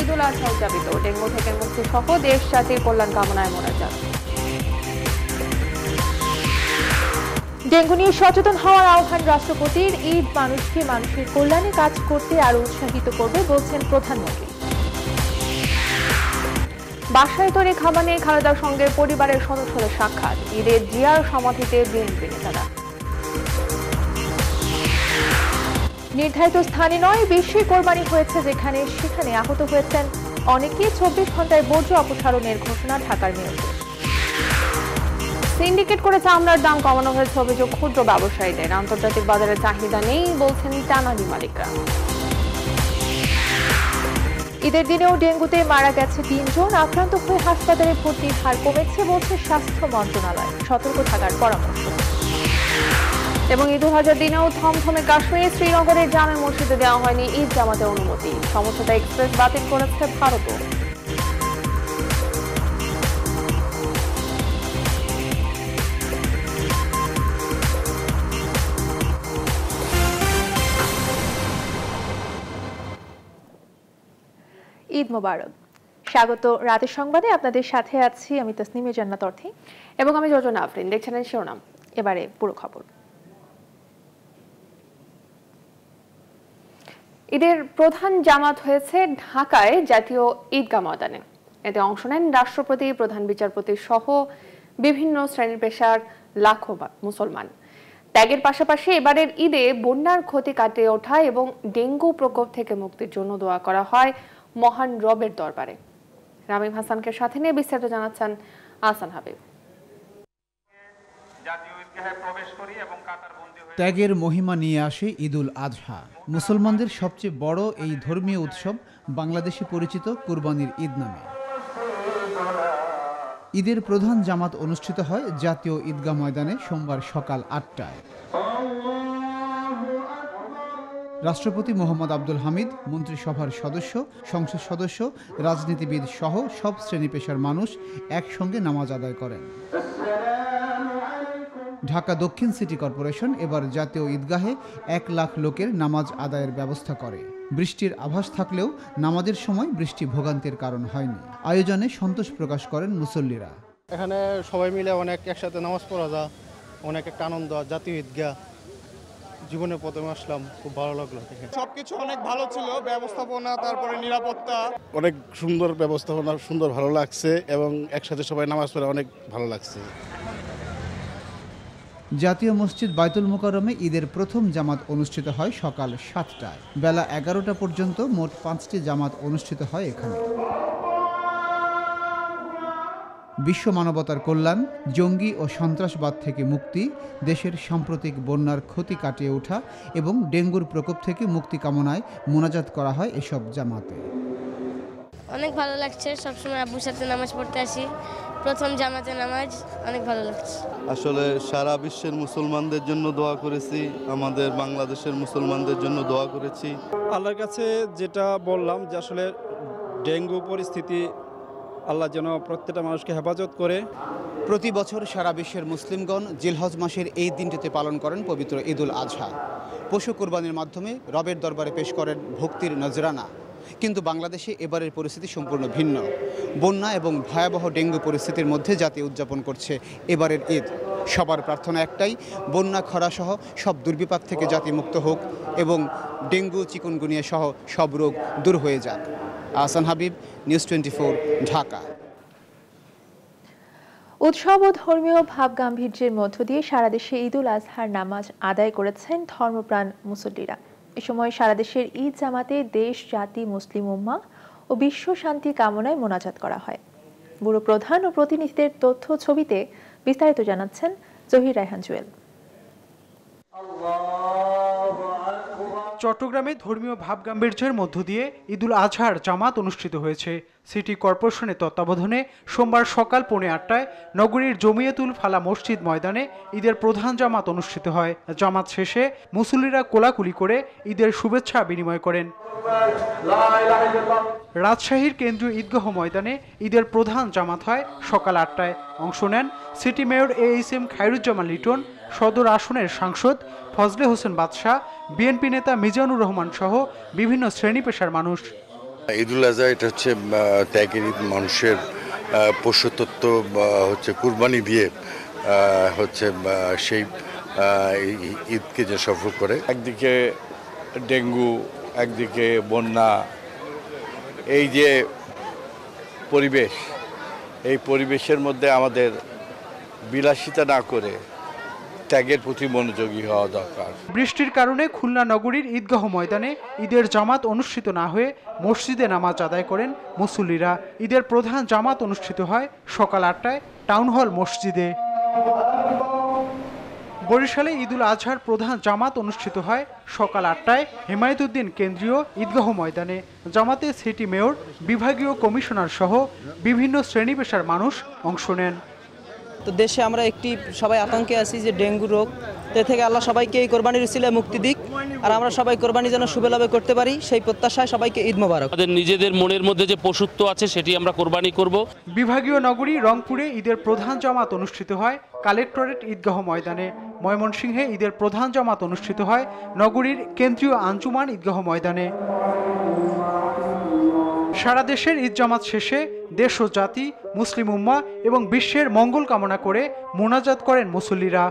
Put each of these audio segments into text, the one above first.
ईदुल-अज़हा dengue थे मुक्ति देश जाति कल्याण कामना डेंगू নিয়ে সচেতন হওয়ার আহ্বান রাষ্ট্রপতির। ঈদ মানুষকে মানুষের কল্যাণে কাজ করতে আরো উৎসাহিত করবে বলছেন প্রধানমন্ত্রী। বাসায় তৈরি খাবার নিয়ে খালেদার সঙ্গে পরিবারের সদস্যদের সাক্ষাৎ। ঈদের জিয়ার সমাধিতে বিএনপি নেতারা। নির্ধারিত স্থানে নয় বেশি কোরবানি হয়েছে যেখানে, সেখানে আহত হয়েছেন অনেকেই। 24 ঘন্টায় বর্জ্য অপসারণের ঘোষণা ঢাকার মেয়রের। সিন্ডিকেট করে চামড়ার দাম কমানো হয়েছে অভিযোগ ক্ষুদ্র ব্যবসায়ীদের। আন্তর্জাতিক বাজারে চাহিদা নেই বলছেন টানারি মালিকরা। ঈদের দিনেও ডেঙ্গুতে মারা গেছে 3 জন। আক্রান্ত হয়ে হাসপাতালে ভর্তির হার কমেছে বলছে স্বাস্থ্য মন্ত্রণালয়। সতর্ক থাকার পরামর্শ। এবং ঈদ-উল-আজহার দিনেও থমথমে কাশ্মীরে শ্রীনগরের জামে মসজিদে দেওয়া হয়নি ঈদ জামাতের অনুমতি। সমঝোতা এক্সপ্রেস বাতিল করেছে ভারতও। ঈদ মোবারক। স্বাগত রাতের সংবাদে, আপনাদের সাথে আছি আমি তসনিমে জান্নাত অর্থী এবং আমি যোজনা আফরিন। দেখছেন শিরোনাম, এবারে পুরো খবর। ঈদের প্রধান জামাত হয়েছে ঢাকায় জাতীয় ঈদগাহ ময়দানে। এতে অংশ নেন রাষ্ট্রপতি, প্রধান বিচারপতি সহ বিভিন্ন শ্রেণীর পেশার লাখো মুসলমান। ত্যাগের পাশাপাশি এবারের ঈদে বন্যার ক্ষতি কাটিয়ে ওঠা এবং ডেঙ্গু প্রকোপ থেকে মুক্তির জন্য দোয়া করা হয় মহান রবের দরবারে। রামিম হাসানকে সাথে নিয়ে বিস্তারিত জানাচ্ছেন আহসান হাবিব। ত্যাগের মহিমা নিয়ে আসে ঈদুল আজহা। মুসলমানদের সবচেয়ে বড় এই ধর্মীয় উৎসব বাংলাদেশে পরিচিত কুরবানির ঈদ নামে। ঈদের প্রধান জামাত অনুষ্ঠিত হয় জাতীয় ঈদগাহ ময়দানে সোমবার সকাল ৮টায়। রাষ্ট্রপতি মোহাম্মদ আব্দুল হামিদ, মন্ত্রিসভার সদস্য, সংসদ সদস্য, রাজনীতিবিদ সহ সব শ্রেণী পেশার মানুষ একসঙ্গে নামাজ আদায় করেন। ঢাকা দক্ষিণ সিটি কর্পোরেশন এবার জাতীয় ঈদগাহে 1 লাখ লোকের নামাজ আদায়ের ব্যবস্থা করে। বৃষ্টির আভাস থাকলেও নামাজের সময় বৃষ্টি ভোগান্তির কারণ হয়নি। আয়োজনে সন্তোষ প্রকাশ করেন মুসল্লিরা। এখানে সবাই মিলে অনেক একসাথে নামাজ পড়া যায়, অনেক একটা আনন্দ। জাতীয় ঈদগাহ জীবনে প্রথমে আসলাম, খুব ভালো লাগলো। সবকিছু অনেক ভালো ছিল, ব্যবস্থাপনা, তারপরে নিরাপত্তা, অনেক সুন্দর ব্যবস্থাপনা, সুন্দর ভালো লাগছে এবং একসাথে সবাই নামাজ পড়ে অনেক ভালো লাগছে। জাতীয় মসজিদ বাইতুল মোকাররমে ঈদের প্রথম জামাত অনুষ্ঠিত হয় সকাল ৭টায়। বেলা ১১টা পর্যন্ত মোট ৫টি জামাত অনুষ্ঠিত হয় এখানে। বিশ্ব মানবতার কল্যাণ, জঙ্গি ও সন্ত্রাসবাদ থেকে মুক্তি, দেশের সাম্প্রতিক বন্যার ক্ষতি কাটিয়ে ওঠা এবং ডেঙ্গুর প্রকোপ থেকে মুক্তি কামনায় মোনাজাত করা হয় এসব জামাতে। অনেক ভালো লাগছে, সবসময় আব্বুর সাথে নামাজ পড়তে আসি। প্রথম জামাতে নামাজ অনেক ভালো লাগছে। আসলে সারা বিশ্বের মুসলমানদের জন্য দোয়া করেছি, আমাদের বাংলাদেশের মুসলমানদের জন্য দোয়া করেছি। আল্লাহর কাছে যেটা বললাম যে আসলে ডেঙ্গু পরিস্থিতি আল্লাহ যেন প্রত্যেকটা মানুষকে হেফাজত করে। প্রতি বছর সারা বিশ্বের মুসলিমগণ জিলহজ মাসের এই দিনটিতে পালন করেন পবিত্র ঈদুল আজহা। পশু কোরবানির মাধ্যমে রবের দরবারে পেশ করেন ভক্তির নজরানা। কিন্তু বাংলাদেশে এবারের পরিস্থিতি সম্পূর্ণ ভিন্ন। বন্যা এবং ভয়াবহ ডেঙ্গু পরিস্থিতির মধ্যে জাতি উদযাপন করছে এবারের ঈদ। সবার প্রার্থনা একটাই, বন্যা, খরাসহ সব দুর্বিপাক থেকে জাতি মুক্ত হোক এবং ডেঙ্গু, চিকুনগুনিয়া সহ সব রোগ দূর হয়ে যাক। আহসান হাবিব, নিউজ 24, ঢাকা। উৎসব ও ধর্মীয় ভাবগাম্ভীর্যের মধ্য দিয়ে সারা দেশে ঈদুল আজহার নামাজ আদায় করেছেন ধর্মপ্রাণ মুসল্লিরা। এ সময় সারা দেশের ঈদ জামাতে দেশ, জাতি, মুসলিম উম্মাহ ও বিশ্ব শান্তি কামনায় মোনাজাত করা হয়। ব্যুরো প্রধান ও প্রতিনিধিদের তথ্য ছবিতে বিস্তারিত জানাচ্ছেন জহির রায়হান জুয়েল। চট্টগ্রামে ধর্মীয় ভাবগাম্ভীর্যের মধ্য দিয়ে ঈদুল আজহার জামাত অনুষ্ঠিত হয়েছে। সিটি কর্পোরেশনের তত্ত্বাবধানে সোমবার সকাল 7:45টায় নগরীর জমিয়তুল ফালা মসজিদ ময়দানে ঈদের প্রধান জামাত অনুষ্ঠিত হয়। জামাত শেষে মুসল্লিরা কোলাকুলি করে ঈদের শুভেচ্ছা বিনিময় করেন। রাজশাহীর কেন্দ্রীয় ঈদগাহ ময়দানে ঈদের প্রধান জামাত হয় সকাল ৮টায়। অংশ নেন city mayor AHM Khairuzzaman Liton, সদর আসনের সাংসদ ফজলে হোসেন বাদশাহ, বিএনপি নেতা মিজানুর রহমান সহ বিভিন্ন শ্রেণী পেশার মানুষ। ঈদুল আজহা এটা হচ্ছে ত্যাগের ঈদ, মানুষের পশুতত্ত্ব হচ্ছে কুরবানি দিয়ে হচ্ছে সেই ঈদকে যে সফল করে। একদিকে ডেঙ্গু, একদিকে বন্যা, এই যে পরিবেশ, এই পরিবেশের মধ্যে আমাদের বিলাসিতা না করে ত্যাগের প্রতি মনোযোগী হওয়া দরকার। বৃষ্টির কারণে খুলনা নগরীর ঈদগাহ ময়দানে ঈদের জামাত অনুষ্ঠিত না হয়ে মসজিদে নামাজ আদায় করেন মুসল্লিরা। ঈদের প্রধান জামাত অনুষ্ঠিত হয় সকাল ৮টায় টাউন হল মসজিদে। বরিশালে ঈদুল আজহার প্রধান জামাত অনুষ্ঠিত হয় সকাল ৮টায় হেমায়েতউদ্দিন কেন্দ্রীয় ঈদগাহ ময়দানে। জামাতে সিটি মেয়র, বিভাগীয় কমিশনার সহ বিভিন্ন শ্রেণী পেশার মানুষ অংশ নেন। তো দেশে আমরা একটি সবাই আতঙ্কে আছি যে ডেঙ্গু রোগ, তো থেকে আল্লাহ সবাইকে এই কোরবানির উসিলায় মুক্তি দিক, আর আমরা সবাই কোরবানি যেন শুভলাভে করতে পারি সেই প্রত্যাশায় সবাইকে ঈদ মোবারক। আমাদের নিজেদের মনের মধ্যে যে পশুত্ব আছে সেটি আমরা কোরবানি করব। বিভাগীয় নগরী রংপুরে ঈদের প্রধান জামাত অনুষ্ঠিত হয় কালেক্টরেট ঈদগাহ ময়দানে। ময়মনসিংহে ঈদের প্রধান জামাত অনুষ্ঠিত হয় নগরীর কেন্দ্রীয় আঞ্জুমান ঈদগাহ ময়দানে। সারা দেশের ঈদ জামাত শেষে দেশ ও জাতি, মুসলিম উম্মাহ এবং বিশ্বের মঙ্গল কামনা করে মোনাজাত করেন মুসল্লিরা।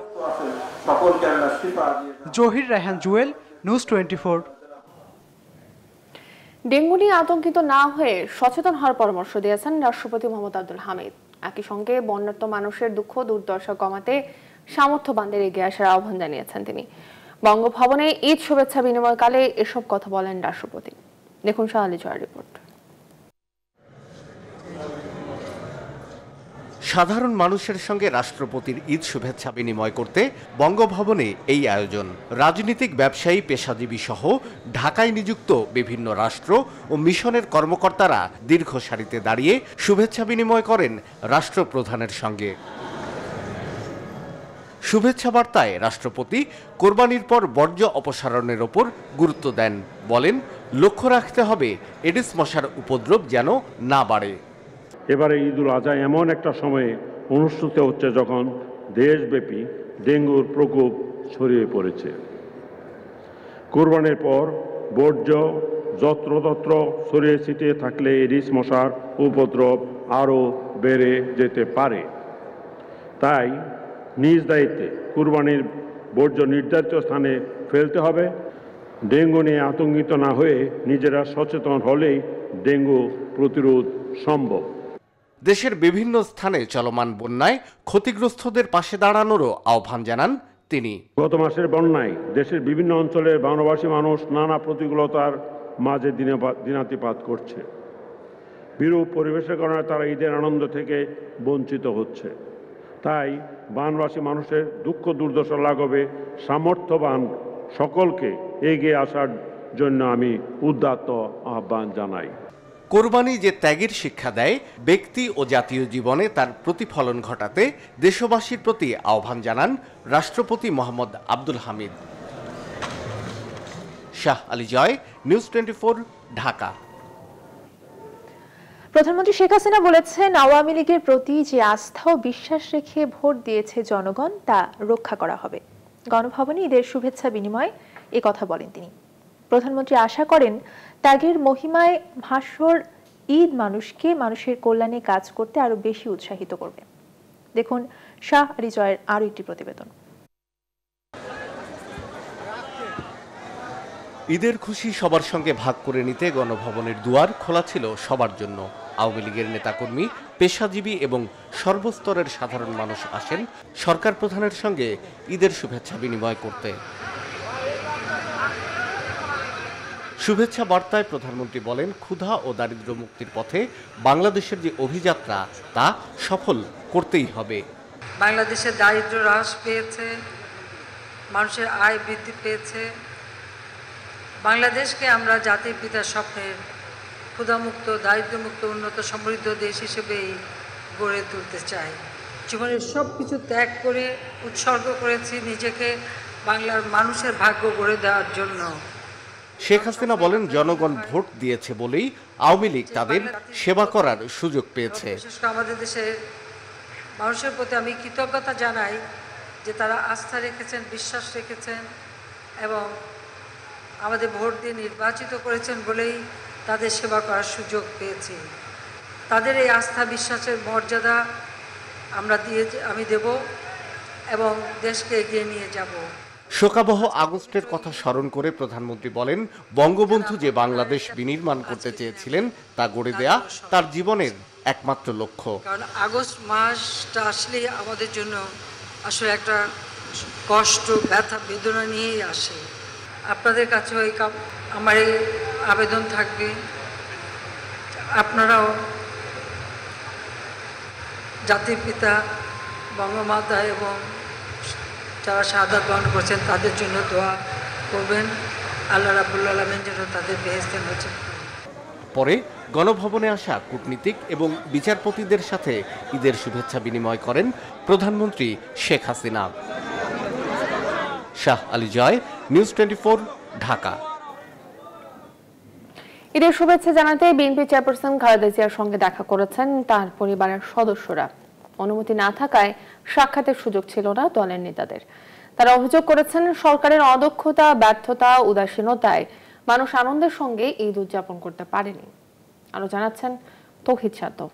জহির রায়হান জুয়েল, নিউজ 24। ডেঙ্গু নিয়ে আতঙ্কিত না হয়ে সচেতন হওয়ার পরামর্শ দিয়েছেন রাষ্ট্রপতি মোহাম্মদ আব্দুল হামিদ। একই সঙ্গে বন্যার্ত মানুষের দুঃখ দুর্দশা কমাতে সামর্থ্যবানদের এগিয়ে আসার আহ্বান জানিয়েছেন তিনি। বঙ্গভবনে ঈদ শুভেচ্ছা বিনিময়কালে এসব কথা বলেন রাষ্ট্রপতি। দেখুন শাহ আলী জয়ার রিপোর্ট। সাধারণ মানুষের সঙ্গে রাষ্ট্রপতির ঈদ শুভেচ্ছা বিনিময় করতে বঙ্গভবনে এই আয়োজন। রাজনীতিক, ব্যবসায়ী, পেশাজীবী সহ ঢাকায় নিযুক্ত বিভিন্ন রাষ্ট্র ও মিশনের কর্মকর্তারা দীর্ঘ সারিতে দাঁড়িয়ে শুভেচ্ছা বিনিময় করেন রাষ্ট্রপ্রধানের সঙ্গে। শুভেচ্ছা বার্তায় রাষ্ট্রপতি কোরবানির পর বর্জ্য অপসারণের ওপর গুরুত্ব দেন। বলেন, লক্ষ্য রাখতে হবে এডিস মশার উপদ্রব যেন না বাড়ে। এবারে ঈদুল আজহা এমন একটা সময়ে অনুষ্ঠিত হচ্ছে যখন দেশব্যাপী ডেঙ্গুর প্রকোপ ছড়িয়ে পড়েছে। কোরবানির পর বর্জ্য যত্রতত্র ছড়িয়ে ছিটিয়ে থাকলে এডিস মশার উপদ্রব আরও বেড়ে যেতে পারে। তাই নিজ দায়িত্বে কোরবানির বর্জ্য নির্ধারিত স্থানে ফেলতে হবে। ডেঙ্গু নিয়ে আতঙ্কিত না হয়ে নিজেরা সচেতন হলেই ডেঙ্গু প্রতিরোধ সম্ভব। দেশের বিভিন্ন স্থানে চলমান বন্যায় ক্ষতিগ্রস্তদের পাশে দাঁড়ানোরও আহ্বান জানান তিনি। গত মাসের বন্যায় দেশের বিভিন্ন অঞ্চলের বনবাসী মানুষ নানা প্রতিকূলতার মাঝে দিনাতিপাত করছে। বিরূপ পরিবেশের কারণে তারা ঈদের আনন্দ থেকে বঞ্চিত হচ্ছে। তাই বনবাসী মানুষের দুঃখ দুর্দশা লাঘবে সামর্থ্যবান সকলকে এগিয়ে আসার জন্য আমি উদাত্ত আহ্বান জানাই। কোরবানি যে ত্যাগের শিক্ষা দেয়, ব্যক্তি ও জাতীয় জীবনে তার প্রতিফলন ঘটাতে দেশবাসীর প্রতি আহ্বান জানান রাষ্ট্রপতি মোহাম্মদ আব্দুল হামিদ। শাহ আলী জয়, নিউজ 24, ঢাকা। প্রধানমন্ত্রী শেখ হাসিনা বলেছেন, আওয়ামী লীগের প্রতি যে আস্থা ও বিশ্বাস রেখে ভোট দিয়েছে জনগণ তা রক্ষা করা হবে। গণভবনে ঈদের শুভেচ্ছা বিনিময়ে এ কথা বলেন তিনি। প্রধানমন্ত্রী আশা করেন, ত্যাগের মহিমায় ভাস্বর ঈদ মানুষকে মানুষের কল্যাণে কাজ করতে আরো বেশি উৎসাহিত করবে। দেখুন শাহ রিজয়ের আরো একটি প্রতিবেদন। ঈদের খুশি সবার সঙ্গে ভাগ করে নিতে গণভবনের দুয়ার খোলা ছিল সবার জন্য। আওয়ামী লীগের নেতাকর্মী, পেশাজীবী এবং সর্বস্তরের সাধারণ মানুষ আসেন সরকার প্রধানের সঙ্গে ঈদের শুভেচ্ছা বিনিময় করতে। শুভেচ্ছা বার্তায় প্রধানমন্ত্রী বলেন, ক্ষুধা ও দারিদ্র্য মুক্তির পথে বাংলাদেশের যে অভিযাত্রা তা সফল করতেই হবে। বাংলাদেশের দারিদ্র্য হ্রাস পেয়েছে, মানুষের আয় বৃদ্ধি পেয়েছে। বাংলাদেশকে আমরা জাতির পিতার স্বপ্নের ক্ষুধামুক্ত, দারিদ্র্যমুক্ত, উন্নত, সমৃদ্ধ দেশ হিসেবেই গড়ে তুলতে চাই। জীবনের সব কিছু ত্যাগ করে উৎসর্গ করেছি নিজেকে বাংলার মানুষের ভাগ্য গড়ে দেওয়ার জন্য। শেখ হাসিনা বলেন, জনগণ ভোট দিয়েছে বলেই আওয়ামী লীগ তাদের সেবা করার সুযোগ পেয়েছে। আমাদের দেশের মানুষের প্রতি আমি কৃতজ্ঞতা জানাই যে তারা আস্থা রেখেছেন, বিশ্বাস রেখেছেন এবং আমাদের ভোট দিয়ে নির্বাচিত করেছেন বলেই তাদের সেবা করার সুযোগ পেয়েছি। তাদের এই আস্থা বিশ্বাসের মর্যাদা আমি দেব এবং দেশকে এগিয়ে নিয়ে যাব। শোকাবহ আগস্টের কথা স্মরণ করে প্রধানমন্ত্রী বলেন, বঙ্গবন্ধু যে বাংলাদেশ বিনির্মাণ করতে চেয়েছিলেন তা গড়ে দেয়া তার জীবনের একমাত্র লক্ষ্য। কারণ আগস্ট মাসটা আসলে আমাদের জন্য আসলে একটা কষ্ট, ব্যথা, বেদনা নিয়েই আসে। আপনাদের কাছেও আমার এই আবেদন থাকবে, আপনারাও জাতির পিতা বঙ্গমাতা এবং যারা শাহাদাত বরণ করছেন তাদের জন্য দোয়া করবেন। আল্লাহ রাব্বুল আলামিন যেন তাদের বেহেশতে নসিব করেন। পরে গণভবনে আসা কূটনীতিক এবং বিচারপতিদের সাথে ঈদের শুভেচ্ছা বিনিময় করেন প্রধানমন্ত্রী শেখ হাসিনা। শাহ আলী জয়, নিউজ 24, ঢাকা। ঈদের শুভেচ্ছা জানাতে বিএনপি চেয়ারপারসন খালেদা জিয়ার সঙ্গে দেখা করেছেন তার পরিবারের সদস্যরা। অনুমতি না থাকায় সাক্ষাতের সুযোগ ছিল না দলের নেতাদের। তারা অভিযোগ করেছেন, সরকারের অদক্ষতা, ব্যর্থতা, উদাসীনতায় মানুষ আনন্দের সঙ্গে ঈদ উদযাপন করতে পারেনি। আরো জানাচ্ছেন তৌহিদ সাতো।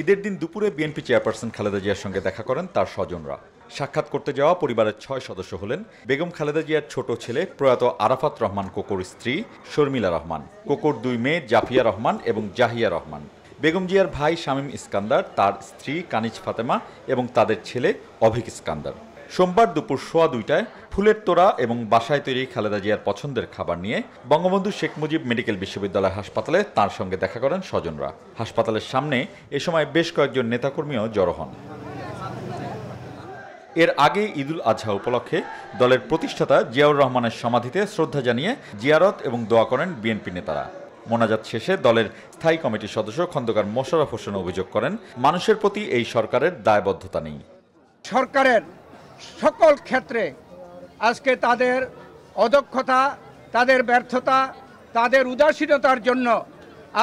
ঈদের দিন দুপুরে বিএনপি চেয়ারপারসন খালেদা জিয়ার সঙ্গে দেখা করেন তার স্বজনরা। সাক্ষাৎ করতে যাওয়া পরিবারের ৬ সদস্য হলেন বেগম খালেদা জিয়ার ছোট ছেলে প্রয়াত আরাফাত রহমান কোকোর স্ত্রী শর্মিলা রহমান, কোকোর 2 মেয়ে জাফিয়া রহমান এবং জাহিয়া রহমান, বেগম জিয়ার ভাই শামীম ইস্কান্দার, তার স্ত্রী কানিজ ফাতেমা এবং তাদের ছেলে অভিক ইস্কান্দার। সোমবার দুপুর ২:১২টায় ফুলের তোড়া এবং বাসায় তৈরি খালেদা জিয়ার পছন্দের খাবার নিয়ে বঙ্গবন্ধু শেখ মুজিব মেডিকেল বিশ্ববিদ্যালয় হাসপাতালে তার সঙ্গে দেখা করেন স্বজনরা। হাসপাতালের সামনে এ সময় বেশ কয়েকজন নেতাকর্মীও জড়ো হন। এর আগে ঈদুল আজহা উপলক্ষে দলের প্রতিষ্ঠাতা জিয়াউর রহমানের সমাধিতে শ্রদ্ধা জানিয়ে জিয়ারত এবং দোয়া করেন বিএনপি নেতারা। মোনাজাত শেষে দলের স্থায়ী কমিটির সদস্য খন্দকার মোশাররফ হোসেন অভিযোগ করেন, মানুষের প্রতি এই সরকারের দায়বদ্ধতা নেই। সরকারের সকল ক্ষেত্রে আজকে তাদের অদক্ষতা, তাদের ব্যর্থতা, তাদের উদাসীনতার জন্য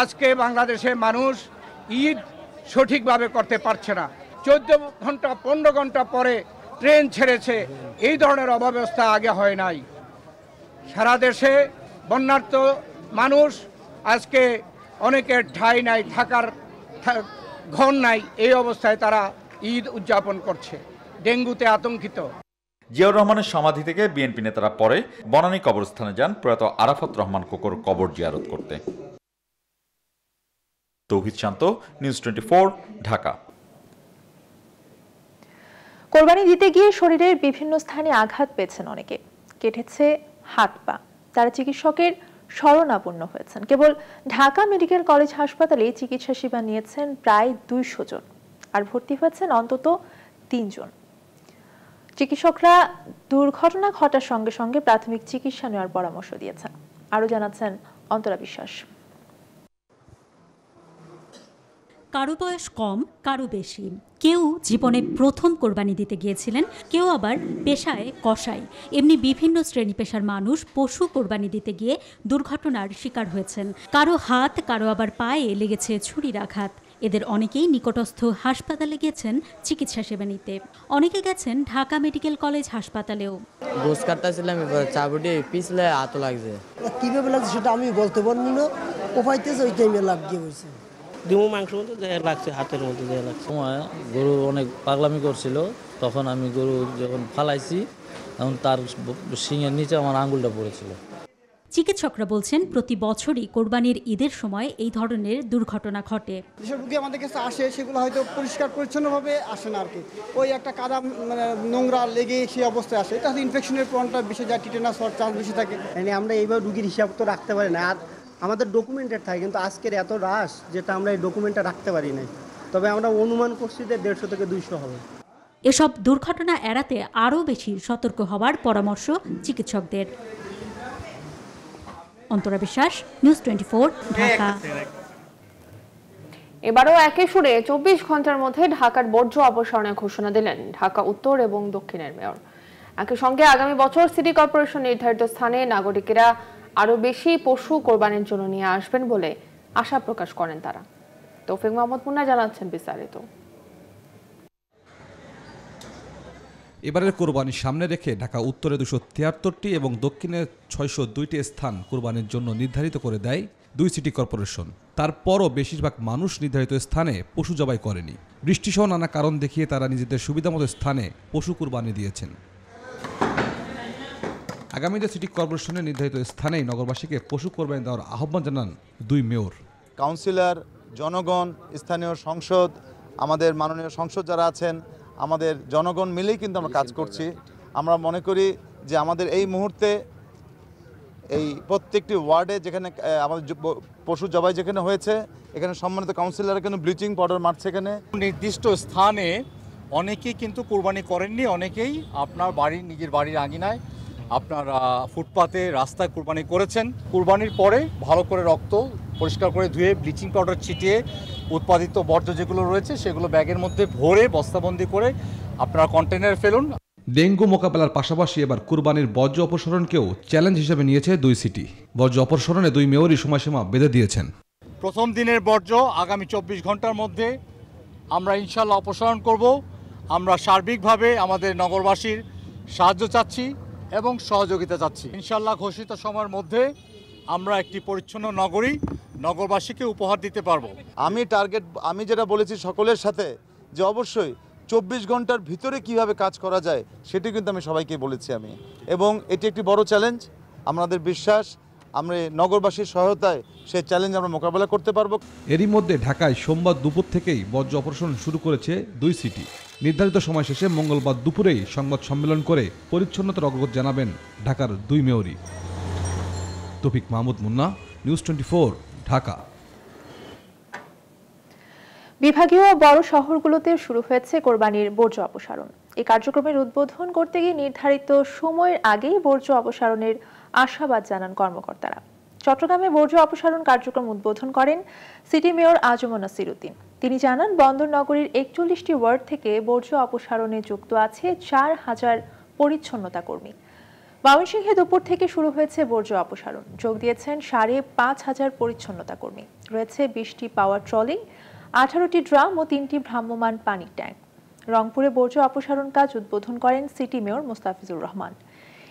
আজকে বাংলাদেশে মানুষ ঈদ সঠিকভাবে করতে পারছে না। ১৪ ঘন্টা ১৫ ঘন্টা পরে ট্রেন ছেড়েছে, এই ধরনের অব্যবস্থা আগে হয় নাই। সারা দেশে বন্যার্ত মানুষ, আজকে অনেকের ঠাঁই নাই, থাকার ঘর নাই, এই অবস্থায় তারা ঈদ উদযাপন করছে, ডেঙ্গুতে আতঙ্কিত। জিয়াউর রহমানের সমাধি থেকে বিএনপি নেতারা পরে বনানী কবরস্থানে যান প্রয়াত আরাফাত রহমান কোকোর কবর জিয়ারত করতে। তৌহিদ শান্ত, নিউজ 24, ঢাকা। কোরবানি দিতে গিয়ে শরীরের বিভিন্ন স্থানে আঘাত পেয়েছেন অনেকে, কেটেছে হাত পা, তারা চিকিৎসকের শরণাপন্ন হয়েছেন। কেবল ঢাকা মেডিকেল কলেজ হাসপাতালে চিকিৎসা সেবা নিয়েছেন প্রায় ২০০ জন, আর ভর্তি হয়েছেন অন্তত ৩ জন। চিকিৎসকরা দুর্ঘটনা ঘটার সঙ্গে সঙ্গে প্রাথমিক চিকিৎসা নেওয়ার পরামর্শ দিয়েছেন। আরও জানাচ্ছেন অন্তরা বিশ্বাস। কারো বয়স কম, কারো বেশি, কেউ জীবনে প্রথম কোরবানি দিতে গিয়েছিলেন, কেউ আবার পেশায় কসাই। এমনি বিভিন্ন শ্রেণী পেশার মানুষ পশু কোরবানি দিতে গিয়ে দুর্ঘটনার শিকার হয়েছেন। কারো হাত, কারো আবার পায়ে লেগেছে ছুরির আঘাত। এদের অনেকেই নিকটস্থ হাসপাতালে গিয়েছেন চিকিৎসা সেবা নিতে, অনেকে গেছেন ঢাকা মেডিকেল কলেজ হাসপাতালেও। কিভাবে লাগছে সেটা আমি বলতে পারবো না, ডিমু মাংস লাগছে, হাতের মধ্যে গরু অনেক পাগলামি করছিল, তখন আমি গরু যখন ফালাইছি তখন তার শিঙের নিচে আমার আঙুলটা পড়েছিল। চিকিৎসকরা বলছেন, প্রতি বছরই কোরবানির ঈদের সময় এই ধরনের দুর্ঘটনা ঘটে। যেসব রোগী আমাদের কাছে আসে সেগুলো হয়তো পরিষ্কার পরিচ্ছন্নভাবে আসে না আর কি, ওই একটা কাদা মানে নোংরা লেগে সেই অবস্থায় আসে, তাতে ইনফেকশনের প্রবণতা বেশি যায়, টিটেনাস হওয়ার চান্স বেশি থাকে। মানে আমরা এইবার রুগীর হিসাব তো রাখতে পারি না, আর আমাদের ডকুমেন্টেড থাকে, কিন্তু আজকের এত হ্রাস যেটা আমরা এই ডকুমেন্টটা রাখতে পারি নাই, তবে আমরা অনুমান করছি যে ১৫০ থেকে ২০০ হবে। এসব দুর্ঘটনা এড়াতে আরও বেশি সতর্ক হওয়ার পরামর্শ চিকিৎসকদের। অন্তরা বিশ্বাস, নিউজ 24, ঢাকা। এবারও একই সুরে ২৪ ঘন্টার মধ্যে ঢাকার বর্জ্য অপসারণের ঘোষণা দিলেন ঢাকা উত্তর এবং দক্ষিণের মেয়র। একই সঙ্গে আগামী বছর সিটি কর্পোরেশন নির্ধারিত স্থানে নাগরিকেরা আরও বেশি পশু কোরবানির জন্য নিয়ে আসবেন বলে আশা প্রকাশ করেন তারা। তৌফিক মাহমুদ মুন্না জানাচ্ছেন বিস্তারিত। এবারের কোরবানি সামনে রেখে ঢাকা উত্তরে ২৭৩টি এবং দক্ষিণে ৬০২টি স্থান কোরবানির জন্য নির্ধারিত করে দেয় দুই সিটি কর্পোরেশন। তারপরও বেশিরভাগ মানুষ নির্ধারিত স্থানে পশু জবাই করেনি। বৃষ্টিসহ নানা কারণ দেখিয়ে তারা নিজেদের সুবিধামতো স্থানে পশু কোরবানি দিয়েছেন। আগামীতে সিটি কর্পোরেশনের নির্ধারিত স্থানেই নগরবাসীকে পশু কোরবানি দেওয়ার আহ্বান জানান দুই মেয়র। কাউন্সিলর, জনগণ, স্থানীয় সংসদ, আমাদের মাননীয় সংসদ যারা আছেন, আমাদের জনগণ মিলেই কিন্তু আমরা কাজ করছি। আমরা মনে করি যে আমাদের এই মুহূর্তে এই প্রত্যেকটি ওয়ার্ডে যেখানে আমাদের পশু জবাই যেখানে হয়েছে, এখানে সম্মানিত কাউন্সিলররা কিন্তু ব্লিচিং পাউডার মারছে। এখানে নির্দিষ্ট স্থানে অনেকেই কিন্তু কোরবানি করেননি, অনেকেই আপনার বাড়ির নিজের বাড়ির আঙিনায় আপনার ফুটপাতে রাস্তায় কোরবানি করেছেন। কোরবানির পরে ভালো করে রক্ত পরিষ্কার করে ধুয়ে ব্লিচিং পাউডার ছিটিয়ে উৎপাদিত বর্জ্য যেগুলো রয়েছে সেগুলো ব্যাগের মধ্যে ভরে বস্তাবন্দি করে আপনারা কন্টেনারে ফেলুন। ডেঙ্গু মোকাবেলার পাশাপাশি এবার কুরবানির বর্জ্য অপসারণকেও চ্যালেঞ্জ হিসেবে নিয়েছে দুই সিটি। বর্জ্য অপসারণে দুই মেয়রই সময়সীমা বেঁধে দিয়েছেন। প্রথম দিনের বর্জ্য আগামী ২৪ ঘন্টার মধ্যে আমরা ইনশাল্লাহ অপসারণ করব। আমরা সার্বিকভাবে আমাদের নগরবাসীর সাহায্য চাচ্ছি এবং সহযোগিতা চাচ্ছি। ইনশাল্লাহ ঘোষিত সময়ের মধ্যে আমরা একটি পরিচ্ছন্ন নগরী নগরবাসীকে উপহার দিতে পারবো। আমি যেটা বলেছি সকলের সাথে, যে অবশ্যই ২৪ ঘন্টার ভিতরে কিভাবে কাজ করা যায় সেটি কিন্তু আমি সবাইকে বলেছি আমি, এবং এটি একটি বড় চ্যালেঞ্জ। আমাদের বিশ্বাস আমরা নগরবাসীর সহায়তায় সেই চ্যালেঞ্জ আমরা মোকাবেলা করতে পারবো। এরই মধ্যে ঢাকায় সোমবার দুপুর থেকেই বর্জ্য অপসারণ শুরু করেছে দুই সিটি। নির্ধারিত সময় শেষে মঙ্গলবার দুপুরেই সংবাদ সম্মেলন করে পরিচ্ছন্নতার অগ্রগতি জানাবেন ঢাকার দুই মেয়রই। তৌফিক মাহমুদ মুন্না, নিউজ 24, ঢাকা। বিভাগীয় বড় শহরগুলোতে শুরু হয়েছে কোরবানির বর্জ্য অপসারণ। এই কার্যক্রমের উদ্বোধন করতে গিয়ে নির্ধারিত সময়ের আগেই বর্জ্য অপসারণের আশাবাদ জানান কর্মকর্তারা। চট্টগ্রামে বর্জ্য অপসারণ কার্যক্রম উদ্বোধন করেন সিটি মেয়র আজম নাসিরউদ্দিন। তিনি জানান, বন্দর নগরীর ৪১টি ওয়ার্ড থেকে বর্জ্য অপসারণে যুক্ত আছে ৪,০০০ পরিচ্ছন্নতা কর্মী। ময়মনসিংহে দুপুর থেকে শুরু হয়েছে বর্জ্য অপসারণ, যোগ দিয়েছেন ৫,৫০০ পরিচ্ছন্নতা কর্মী। রয়েছে ২০টি পাওয়ার ট্রলি, ১৮টি ড্রাম ও ৩টি ভ্রাম্যমান পানির ট্যাঙ্ক। রংপুরে বর্জ্য অপসারণ কাজ উদ্বোধন করেন সিটি মেয়র মোস্তাফিজুর রহমান।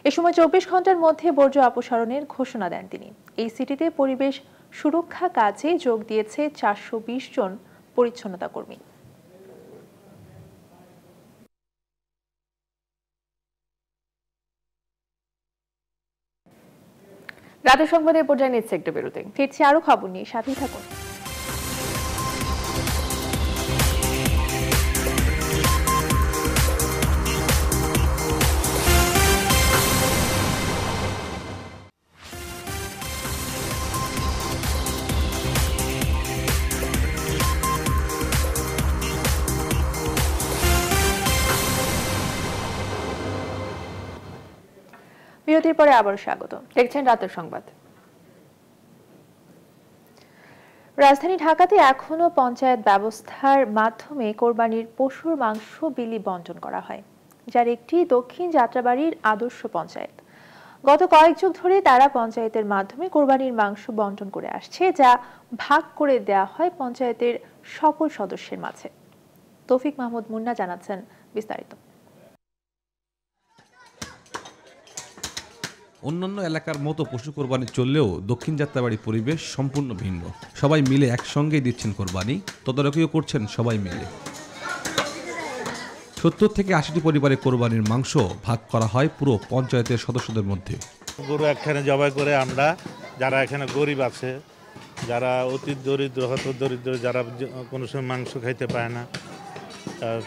এ সময় ২৪ ঘন্টার মধ্যে বর্জ্য অপসারণের ঘোষণা দেন তিনি। এই সিটিতে পরিবেশ সুরক্ষা কাজে যোগ দিয়েছে ৪২০ জন পরিচ্ছন্নতা কর্মী। রাতের সংবাদে পর্যায়ে নিচ্ছে একটা বিরতি, ফিরছি আরো খবর নিয়ে, সাথেই থাকুন। বিরতির পরে আবার স্বাগত, দেখছেন রাতের সংবাদ। রাজধানী ঢাকাতে এখনো পঞ্চায়েত ব্যবস্থার মাধ্যমে কোরবানির পশুর মাংস বিলি বণ্টন করা হয়, যার একটি দক্ষিণ যাত্রাবাড়ির আদর্শ পঞ্চায়েত। গত কয়েক যুগ ধরে তারা পঞ্চায়েতের মাধ্যমে কোরবানির মাংস বণ্টন করে আসছে, যা ভাগ করে দেয়া হয় পঞ্চায়েতের সকল সদস্যের মাঝে। তৌফিক মাহমুদ মুন্না জানাচ্ছেন বিস্তারিত। অন্যান্য এলাকার মতো পশু কোরবানি চললেও দক্ষিণ যাত্রাবাড়ি পরিবেশ সম্পূর্ণ ভিন্ন। সবাই মিলে একসঙ্গেই দিচ্ছেন কোরবানি, তদারকিও করছেন সবাই মিলে। ৭০ থেকে ৮০টি পরিবারে কোরবানির মাংস ভাগ করা হয় পুরো পঞ্চায়েতের সদস্যদের মধ্যে। গরু একখানে জবাই করে আমরা যারা এখানে গরিব আছে, যারা অতি দরিদ্র, হত দরিদ্র, যারা কোনো সময় মাংস খাইতে পায় না,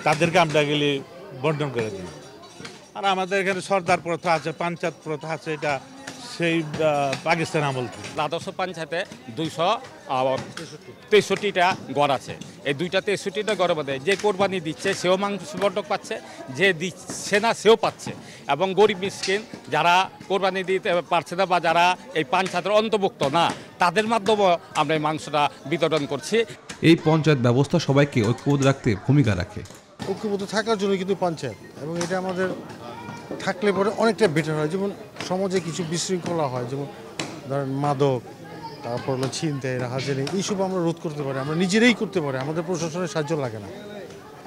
তাদেরকে আমরা গেলে বণ্টন করে দিই। আর আমাদের এখানে সর্দার প্রথা আছে, পঞ্চায়েত প্রথা আছে, এটা সেই পাকিস্তান আমল থেকে। আদর্শ পঞ্চায়েতে ২৬৩টা ঘর আছে। এই ২৬৩টা ঘরের মধ্যে যে কোরবানি দিচ্ছে সেও মাংস বণ্টন পাচ্ছে, যে দিচ্ছে না সেও পাচ্ছে। এবং গরিব মিসকিন যারা কোরবানি দিতে পারছে না বা যারা এই পঞ্চায়েতের অন্তর্ভুক্ত না, তাদের মাধ্যমে আমরা এই মাংসটা বিতরণ করছি। এই পঞ্চায়েত ব্যবস্থা সবাইকে ঐক্যবদ্ধ রাখতে ভূমিকা রাখে। ঐক্যবদ্ধ থাকার জন্য কিন্তু পঞ্চায়েত, এবং এটা আমাদের থাকলে পরে অনেকটা বেটার হয়। যেমন সমাজে কিছু বিশৃঙ্খলা হয়, যেমন ধরেন মাদক, তারপর হলো ছিনতাই, রাহাজানি, এইসব আমরা রোধ করতে পারি, আমরা নিজেরাই করতে পারি, আমাদের প্রশাসনের সাহায্য লাগে না।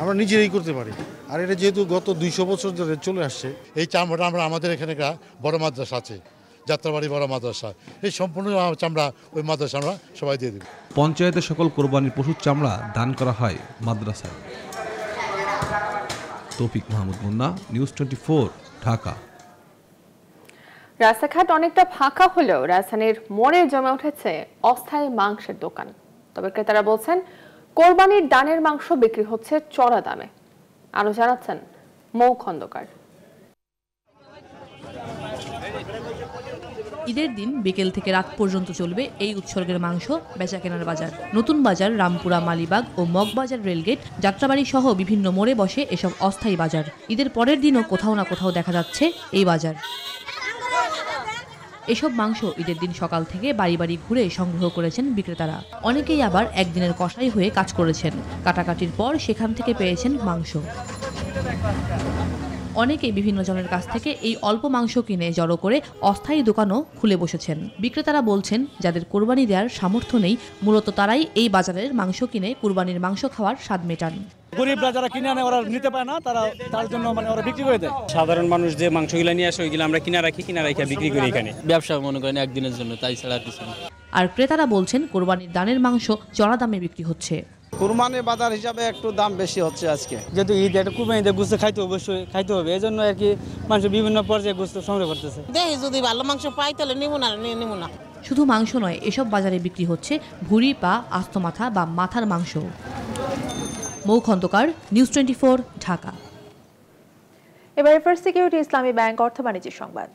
আমরা নিজেরাই করতে পারি। আর এটা যেহেতু গত ২০০ বছর ধরে চলে আসছে এই চামড়া, আমরা আমাদের এখানে একটা বড় মাদ্রাসা আছে, যাত্রাবাড়ি বড় মাদ্রাসা, এই সম্পূর্ণ চামড়া ওই মাদ্রাসা আমরা সবাই দিয়ে দেব। পঞ্চায়েতের সকল কোরবানির পশুর চামড়া দান করা হয় মাদ্রাসায়। তৌফিক মাহমুদ মুন্না, নিউজ 24, ঢাকা। রাস্তাঘাট অনেকটা ফাঁকা হলেও রাজধানীর মোড়ে জমে উঠেছে অস্থায়ী মাংসের দোকান। তবে ক্রেতারা বলছেন কোরবানির দানের মাংস বিক্রি হচ্ছে চড়া দামে। আরো জানাচ্ছেন মৌ খন্দকার। ঈদের দিন বিকেল থেকে রাত পর্যন্ত চলবে এই উৎসর্গের মাংস বেচা কেনার বাজার। নতুন বাজার, রামপুরা, মালিবাগ ও মগবাজার রেলগেট, যাত্রাবাড়ি সহ বিভিন্ন মোড়ে বসে এসব অস্থায়ী বাজার। ঈদের পরের দিনও কোথাও না কোথাও দেখা যাচ্ছে এই বাজার। এসব মাংস ঈদের দিন সকাল থেকে বাড়ি বাড়ি ঘুরে সংগ্রহ করেছেন বিক্রেতারা। অনেকেই আবার একদিনের কসাই হয়ে কাজ করেছেন, কাটাকাটির পর সেখান থেকে পেয়েছেন মাংস। অনেকে বিভিন্ন জনের কাছ থেকে এই অল্প মাংস কিনে জড়ো করে অস্থায়ী দোকানও খুলে বসেছেন। বিক্রেতারা বলছেন যাদের কোরবানি দেওয়ার সামর্থ্য নেই মূলত তারাই এই বাজারের মাংস কিনে কোরবানির মাংস খাওয়ার স্বাদ মেটান। গরিবরা যারা কিনে আনে ওরা নিতে পারে না, তারা তার জন্য মানে ওরা বিক্রি করে দেয়। সাধারণ মানুষ যে মাংসগুলো নিয়ে আসে ওইগুলো আমরা কিনা রাখি বিক্রি করি এখানে, ব্যবসা মনে করেন একদিনের জন্য, তাই ছাড়া আর কিছু না। আর ক্রেতারা বলছেন কোরবানির দানের মাংস চড়া দামে বিক্রি হচ্ছে। কোরবানির বাজার হিসাবে একটু দাম বেশি হচ্ছে আজকে, যেহেতু ঈদ, এটা কোরবানিতে গোশত খাইতে অবশ্যই খাইতে হবে, এই জন্য আর কি মানুষ বিভিন্ন পর্যায়ে গোশত সংগ্রহ করতেছে। দেখি যদি ভালো মাংস পাই তাহলে নিমুনা। শুধু মাংস নয়, এসব বাজারে বিক্রি হচ্ছে ভুঁড়ি, পা, আস্ত মাথা বা মাথার মাংস। মৌ খন্দকার, নিউজ 24, ঢাকা। এবারে ফার্স্ট সিকিউরিটি ইসলামী ব্যাংক অর্থ বাণিজ্য সংবাদ।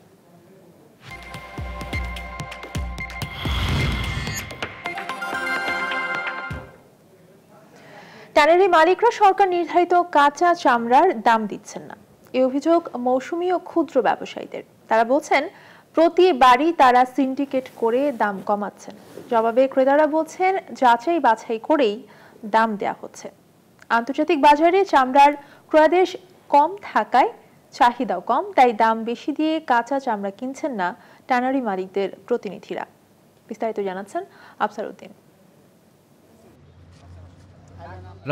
ট্যানারি মালিকরা সরকার নির্ধারিত কাঁচা চামড়ার দাম দিচ্ছেন না, এই অভিযোগ মৌসুমি ও ক্ষুদ্র ব্যবসায়ীদের। তারা বলছেন প্রতিবারই তারা সিন্ডিকেট করে দাম কমাচ্ছেন। জবাবে ক্রেতারা বলছেন যাচাই বাছাই করেই দাম দেয়া হচ্ছে। আন্তর্জাতিক বাজারে চামড়ার ক্রয়াদেশ কম থাকায় চাহিদাও কম, তাই দাম বেশি দিয়ে কাঁচা চামড়া কিনছেন না ট্যানারি মালিকদের প্রতিনিধিরা। বিস্তারিত জানাচ্ছেন আফসার উদ্দিন।